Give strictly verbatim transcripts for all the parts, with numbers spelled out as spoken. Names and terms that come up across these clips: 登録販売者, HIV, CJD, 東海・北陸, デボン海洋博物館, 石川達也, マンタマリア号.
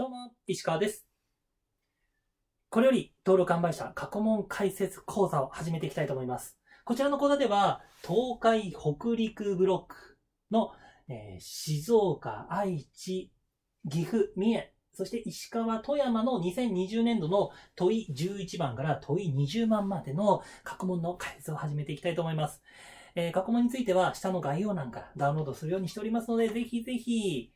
どうも、石川です。これより登録販売者過去問解説講座を始めていきたいと思います。こちらの講座では、東海北陸ブロックの、えー、静岡、愛知、岐阜、三重、そして石川、富山のにせんにじゅうねんどの問いじゅういちばんから問いにじゅうばんまでの過去問の解説を始めていきたいと思います。えー、過去問については下の概要欄からダウンロードするようにしておりますので、ぜひぜひ、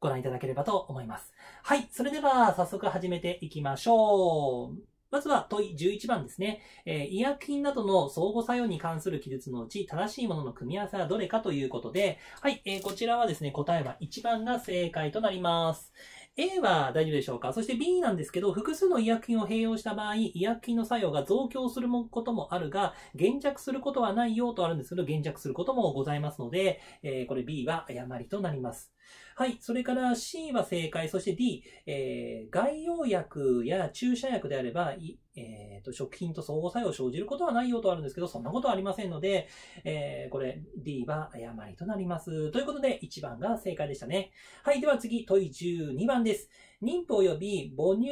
ご覧いただければと思います。はい。それでは、早速始めていきましょう。まずは問いじゅういちばんですね。えー、医薬品などの相互作用に関する記述のうち、正しいものの組み合わせはどれかということで、はい。えー、こちらはですね、答えはいちばんが正解となります。A は大丈夫でしょうか。そして B なんですけど、複数の医薬品を併用した場合、医薬品の作用が増強することもあるが、減弱することはないよとあるんですけど、減弱することもございますので、えー、これ B は誤りとなります。はい。それから C は正解。そして D、えー、外用薬や注射薬であれば、えー、と食品と相互作用を生じることはないよとあるんですけど、そんなことはありませんので、えー、これ D は誤りとなります。ということで、いちばんが正解でしたね。はい。では次、問いじゅうにばんです。妊婦及び母乳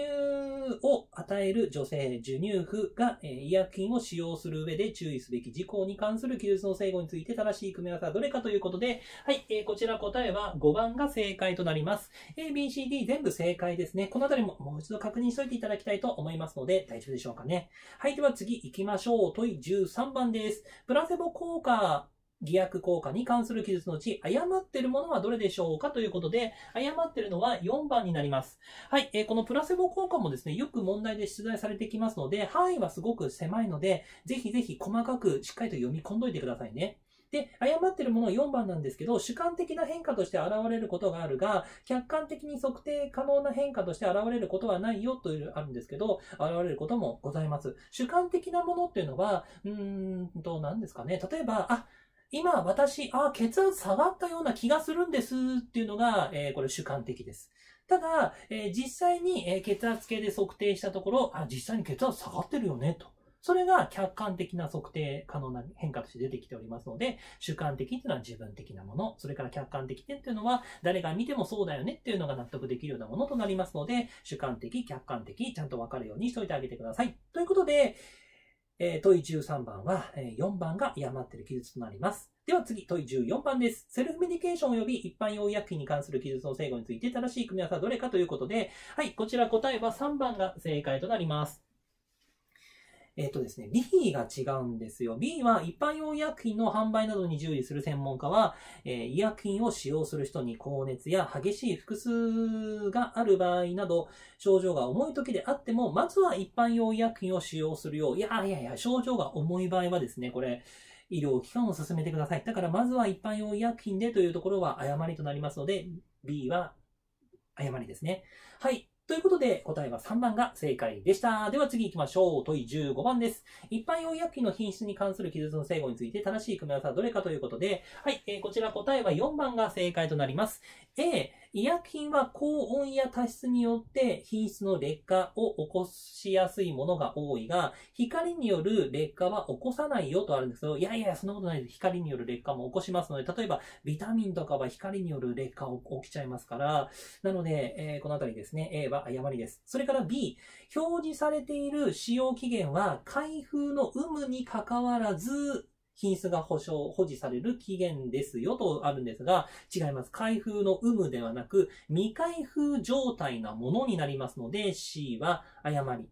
を与える女性、授乳婦が、えー、医薬品を使用する上で注意すべき事項に関する記述の正誤について正しい組み合わせはどれかということで、はい。えー、こちら答えはごばんが正解となります。A、B、C、D 全部正解ですね。このあたりももう一度確認しておいていただきたいと思いますので、大丈夫でしょうかね。はい。では次行きましょう。問いじゅうさんばんです。プラセボ効果。偽薬効果に関する記述のうち、誤っているものはどれでしょうかということで、誤っているのはよんばんになります。はい、えー。このプラセボ効果もですね、よく問題で出題されてきますので、範囲はすごく狭いので、ぜひぜひ細かくしっかりと読み込んどいてくださいね。で、誤っているものよんばんなんですけど、主観的な変化として現れることがあるが、客観的に測定可能な変化として現れることはないよというあるんですけど、現れることもございます。主観的なものっていうのは、うーんと、何ですかね。例えば、あ、今、私、あ、血圧下がったような気がするんですっていうのが、えー、これ主観的です。ただ、えー、実際に、えー、血圧計で測定したところ、あ、実際に血圧下がってるよね、と。それが客観的な測定可能な変化として出てきておりますので、主観的っていうのは自分的なもの、それから客観的っていうのは誰が見てもそうだよねっていうのが納得できるようなものとなりますので、主観的、客観的、ちゃんとわかるようにしておいてあげてください。ということで、えー、問いじゅうさんばんは、えー、よんばんが誤っている記述となります。では次、問いじゅうよんばんです。セルフメディケーション及び一般用医薬品に関する記述の正誤について正しい組み合わせはどれかということで、はい、こちら答えはさんばんが正解となります。えっとですね、B が違うんですよ。B は一般用医薬品の販売などに従事する専門家は、えー、医薬品を使用する人に高熱や激しい腹痛がある場合など、症状が重い時であっても、まずは一般用医薬品を使用するよう、いやいやいや、症状が重い場合はですね、これ、医療機関を進めてください。だからまずは一般用医薬品でというところは誤りとなりますので、B は誤りですね。はい。ということで、答えはさんばんが正解でした。では次行きましょう。問いじゅうごばんです。一般用医薬品の品質に関する記述の正誤について正しい組み合わせはどれかということで、はい、えー、こちら答えはよんばんが正解となります。A、医薬品は高温や多湿によって品質の劣化を起こしやすいものが多いが、光による劣化は起こさないよとあるんですけど、いやいや、そんなことないです。光による劣化も起こしますので、例えばビタミンとかは光による劣化を起きちゃいますから、なので、えー、このあたりですね、A は誤りです。それから B、表示されている使用期限は開封の有無にかかわらず品質が保証、保持される期限ですよとあるんですが、違います。開封の有無ではなく未開封状態なものになりますので、 C は誤り。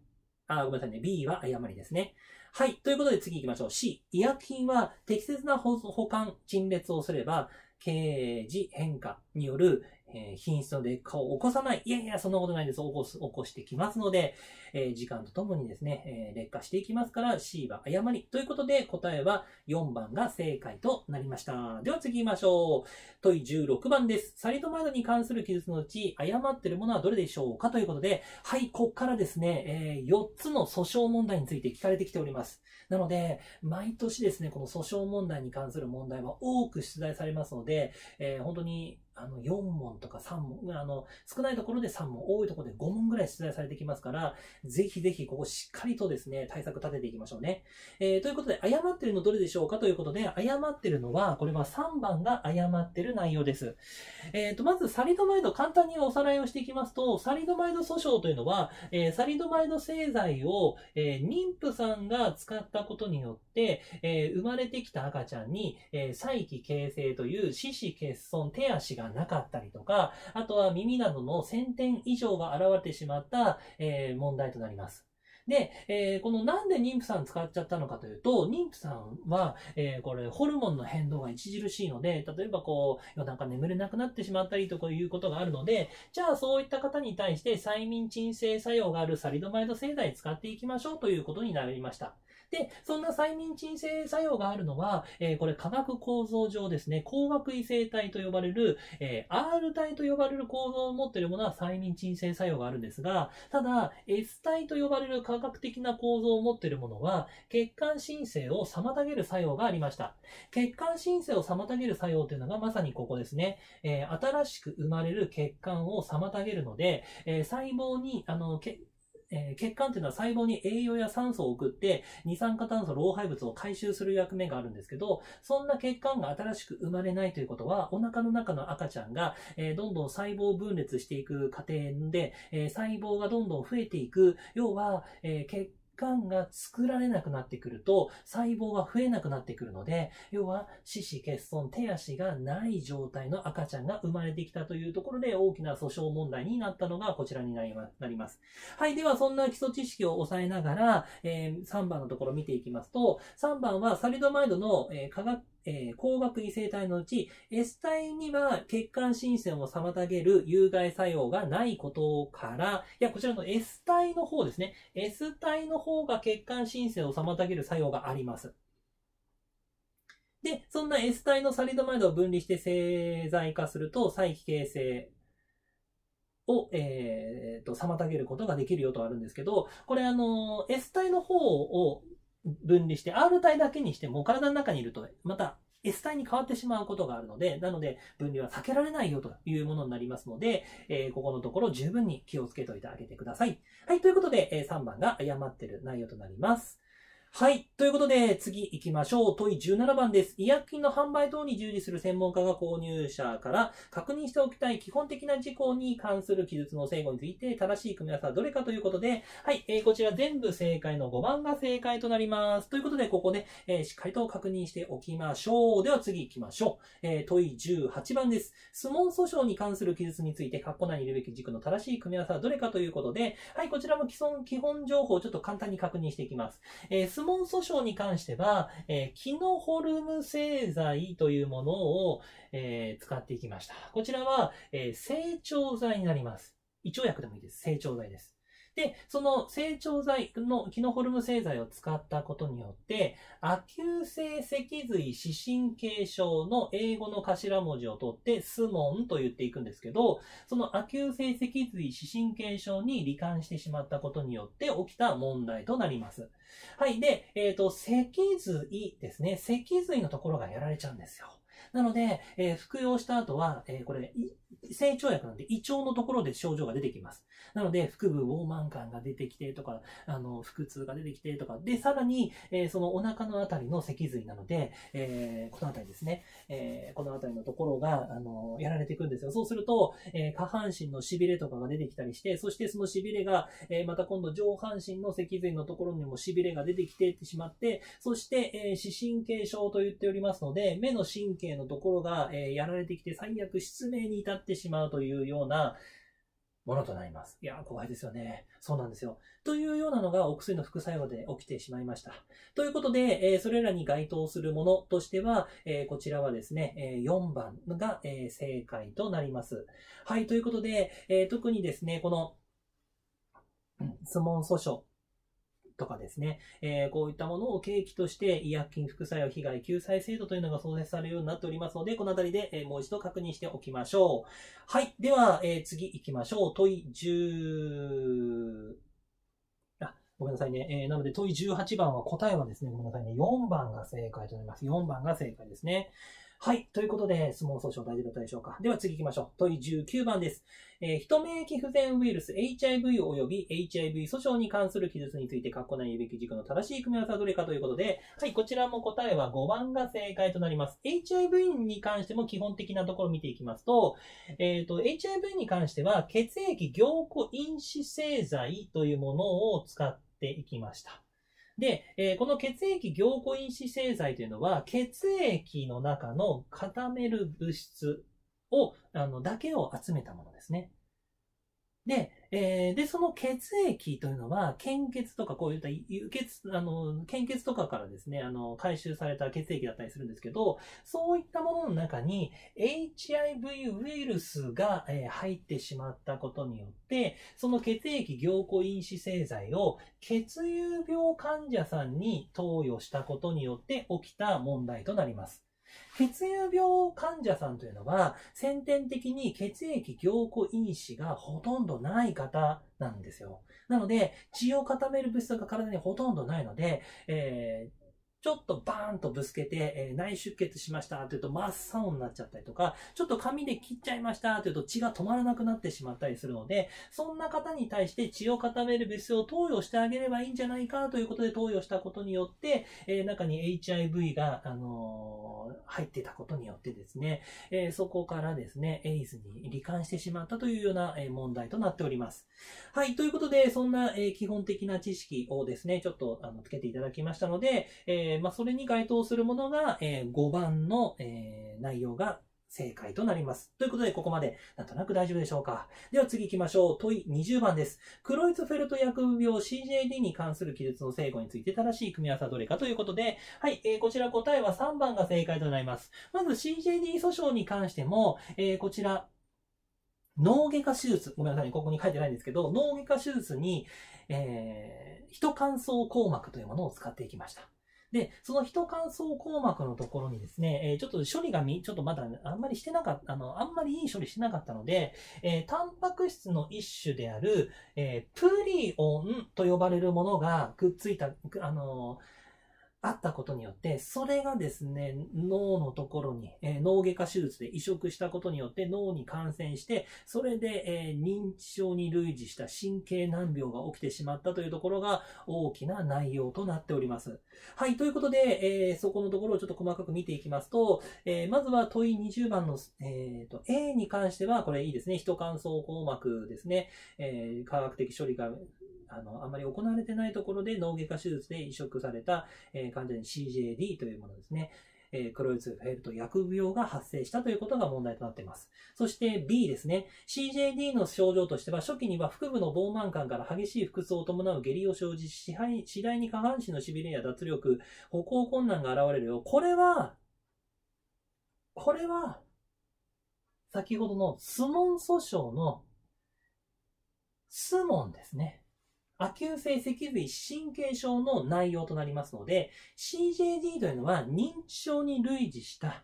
あ、ごめんなさいね。B は誤りですね。はい。ということで次行きましょう。C、医薬品は適切な保管、陳列をすれば、経時変化による品質の劣化を起こさない。いやいや、そんなことないです。起こす、起こしてきますので、えー、時間とともにですね、えー、劣化していきますから、C は誤り。ということで、答えはよんばんが正解となりました。では次行きましょう。問いじゅうろくばんです。サリドマイドに関する記述のうち、誤っているものはどれでしょうかということで、はい、ここからですね、えー、よっつの訴訟問題について聞かれてきております。なので、毎年ですね、この訴訟問題に関する問題は多く出題されますので、えー、本当に、あのよんもんとかさんもん、あの少ないところでさんもん、多いところでごもんぐらい出題されてきますから、ぜひぜひここしっかりとですね、対策立てていきましょうね。えー、ということで、誤ってるのどれでしょうかということで、誤ってるのは、これはさんばんが誤ってる内容です。えーと、まずサリドマイド、簡単におさらいをしていきますと、サリドマイド訴訟というのは、えー、サリドマイド製剤を、えー、妊婦さんが使ったことによって、えー、生まれてきた赤ちゃんに、えー、催奇形成という四肢欠損、手足がなかったりとか、あとは耳などのせんてん以上が現れてしまった、えー、問題となります。で、えー、このなんで妊婦さん使っちゃったのかというと、妊婦さんは、えー、これ、ホルモンの変動が著しいので、例えばこう、夜中眠れなくなってしまったりとかいうことがあるので、じゃあそういった方に対して催眠鎮静作用があるサリドマイド製剤使っていきましょうということになりました。で、そんな催眠鎮静作用があるのは、えー、これ化学構造上ですね、光学異性体と呼ばれる、えー、アール 体と呼ばれる構造を持っているものは催眠鎮静作用があるんですが、ただ、エス 体と呼ばれる化学的な構造を持っているものは、血管新生を妨げる作用がありました。血管新生を妨げる作用というのがまさにここですね、えー、新しく生まれる血管を妨げるので、えー、細胞に、あの、血えー、血管というのは細胞に栄養や酸素を送って二酸化炭素老廃物を回収する役目があるんですけど、そんな血管が新しく生まれないということは、お腹の中の赤ちゃんが、えー、どんどん細胞分裂していく過程で、えー、細胞がどんどん増えていく、要は、えー、血管が作られなくなってくると細胞が増えなくなってくるので、要は四肢欠損、手足がない状態の赤ちゃんが生まれてきたというところで、大きな訴訟問題になったのがこちらになります。はい、ではそんな基礎知識を抑えながら、えー、さんばんのところを見ていきますと、さんばんはサリドマイドの、えー、化学えー、光学異性体のうち エス 体には血管新生を妨げる有害作用がないことから、いや、こちらの エス 体の方ですね。エス 体の方が血管新生を妨げる作用があります。で、そんな エス 体のサリドマイドを分離して製剤化すると、催奇形成を、えー、と妨げることができるよとあるんですけど、これあの、エス 体の方を分離して アール 体だけにしても体の中にいるとまた エス 体に変わってしまうことがあるので、なので分離は避けられないよというものになりますので、えー、ここのところ十分に気をつけておいてあげてください。はい、ということで、えー、さんばんが誤ってる内容となります。はい。ということで、次行きましょう。問いじゅうななばんです。医薬品の販売等に従事する専門家が購入者から確認しておきたい基本的な事項に関する記述の正誤について正しい組み合わせはどれかということで、はい。えー、こちら全部正解のごばんが正解となります。ということで、ここで、えー、しっかりと確認しておきましょう。では次行きましょう。えー、問いじゅうはちばんです。相撲訴訟に関する記述について、括弧内にいるべき軸の正しい組み合わせはどれかということで、はい。こちらも基本、基本情報をちょっと簡単に確認していきます。えー質問訴訟に関しては、えー、キノホルム製剤というものを、えー、使っていきました。こちらは、えー、整腸剤になります。胃腸薬でもいいです。整腸剤です。で、その整腸剤のキノホルム製剤を使ったことによって、亜急性脊髄視神経症の英語の頭文字を取って、スモンと言っていくんですけど、その亜急性脊髄視神経症に罹患してしまったことによって起きた問題となります。はい。で、えっと、脊髄ですね。脊髄のところがやられちゃうんですよ。なので、えー、服用した後は、えー、これ、整腸薬なんで胃腸のところで症状が出てきます。なので、腹部膨満感が出てきてとか、あの、腹痛が出てきてとか、で、さらに、えー、そのお腹のあたりの脊髄なので、えー、このあたりですね、えー、このあたりのところが、あの、やられていくんですよ。そうすると、えー、下半身のしびれとかが出てきたりして、そしてそのしびれが、えー、また今度上半身の脊髄のところにもしびれが出てきてしまって、そして、えー、視神経症と言っておりますので、目の神経のところが、えー、やられてきて最悪失明に至ってしまうというようなものとなります。いやー、怖いですよね。そうなんですよ。というようなのがお薬の副作用で起きてしまいました。ということで、えー、それらに該当するものとしては、えー、こちらはですね、えー、よんばんが、えー、正解となります。はい、ということで、えー、特にですね、この、質問訴訟。とかですね、えー、こういったものを契機として医薬品副作用被害救済制度というのが創設されるようになっておりますので、このあたりで、えー、もう一度確認しておきましょう。はい。では、えー、次行きましょう。問いじゅう、あ、ごめんなさいね。えー、なので問いじゅうはちばんは答えはですね、ごめんなさいね。よんばんが正解となります。よんばんが正解ですね。はい。ということで、スモール訴訟大丈夫だったでしょうか。では次行きましょう。問いじゅうきゅうばんです。えー、ヒト免疫不全ウイルス エイチアイブイ 及び エイチアイブイ 訴訟に関する記述について、括弧内に言うべき軸の正しい組み合わせはどれかということで、はい。こちらも答えはごばんが正解となります。エイチアイブイ に関しても基本的なところを見ていきますと、えっと、エイチアイブイ に関しては、血液凝固因子製剤というものを使っていきました。で、えー、この血液凝固因子製剤というのは、血液の中の固める物質を、あの、だけを集めたものですね。で、えー、で、その血液というのは、献血とか、こういった輸血、あの、献血とかからですね、あの、回収された血液だったりするんですけど、そういったものの中に エイチアイブイ ウイルスが、えー、入ってしまったことによって、その血液凝固因子製剤を血友病患者さんに投与したことによって起きた問題となります。血友病患者さんというのは、先天的に血液凝固因子がほとんどない方なんですよ。なので、血を固める物質が体にほとんどないので、えー、ちょっとバーンとぶつけて、えー、内出血しましたというと真っ青になっちゃったりとか、ちょっと紙で切っちゃいましたというと血が止まらなくなってしまったりするので、そんな方に対して血を固める物質を投与してあげればいいんじゃないかということで投与したことによって、えー、中に エイチアイブイ が、あのー、入ってたことによってですね、えー、そこからですね、エイズに罹患してしまったというような問題となっております。はい、ということで、そんな基本的な知識をですね、ちょっとあのつけていただきましたので、えーまあ、それに該当するものがごばんの内容が正解となります。ということで、ここまでなんとなく大丈夫でしょうか。では次行きましょう。問いにじゅうばんです。クロイツフェルト薬物病 シージェーディー に関する記述の正誤について正しい組み合わせはどれかということで、はい、えー、こちら答えはさんばんが正解となります。まず シージェーディー 訴訟に関しても、えー、こちら、脳外科手術、ごめんなさい、ここに書いてないんですけど、脳外科手術に、えー、ヒト乾燥硬膜というものを使っていきました。で、そのヒト乾燥硬膜のところにですね、えー、ちょっと処理がみ、ちょっとまだあんまりしてなかった、あの、あんまりいい処理してなかったので、えー、タンパク質の一種である、えー、プリオンと呼ばれるものがくっついた、あのー、あったことによって、それがですね、脳のところに、えー、脳外科手術で移植したことによって脳に感染して、それで、えー、認知症に類似した神経難病が起きてしまったというところが大きな内容となっております。はい、ということで、えー、そこのところをちょっと細かく見ていきますと、えー、まずは問いにじゅうばんの、えー、と A に関しては、これいいですね、ヒト乾燥硬膜ですね、えー、科学的処理があの、あまり行われてないところで脳外科手術で移植された、えー、患者に シージェーディー というものですね。えー、クロイツフェルト薬病が発生したということが問題となっています。そして B ですね。シージェーディー の症状としては、初期には腹部の膨満感から激しい腹痛を伴う下痢を生じ、次第に下半身のしびれや脱力、歩行困難が現れるよう。これは、これは、先ほどのスモン訴訟のスモンですね。亜急性脊髄神経症の内容となりますので、シージェーディー というのは認知症に類似した、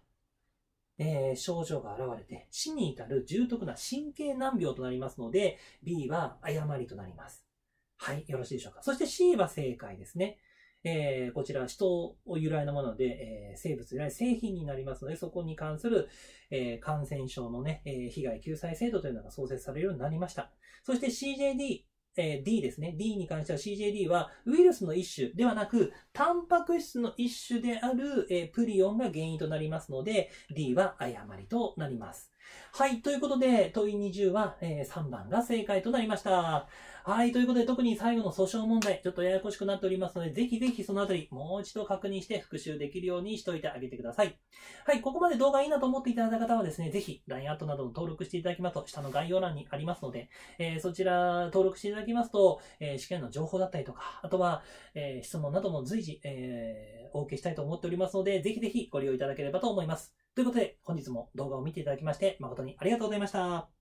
えー、症状が現れて死に至る重篤な神経難病となりますので、 B は誤りとなります。はい、よろしいでしょうか。そして C は正解ですね。えー、こちら、人を由来のもので、えー、生物由来製品になりますので、そこに関する、えー、感染症のね、えー、被害救済制度というのが創設されるようになりました。そして シージェーディー、えー、D ですね。D に関しては シージェーディー はウイルスの一種ではなく、タンパク質の一種である、えー、プリオンが原因となりますので、D は誤りとなります。はい。ということで、問いにじゅうは、えー、さんばんが正解となりました。はい。ということで、特に最後の訴訟問題、ちょっとややこしくなっておりますので、ぜひぜひそのあたり、もう一度確認して復習できるようにしておいてあげてください。はい。ここまで動画いいなと思っていただいた方はですね、ぜひ、ライン アットなどの登録していただきますと、下の概要欄にありますので、えー、そちら登録していただきますと、えー、試験の情報だったりとか、あとは、えー、質問なども随時、えー、お受けしたいと思っておりますので、ぜひぜひご利用いただければと思います。ということで、本日も動画を見ていただきまして、誠にありがとうございました。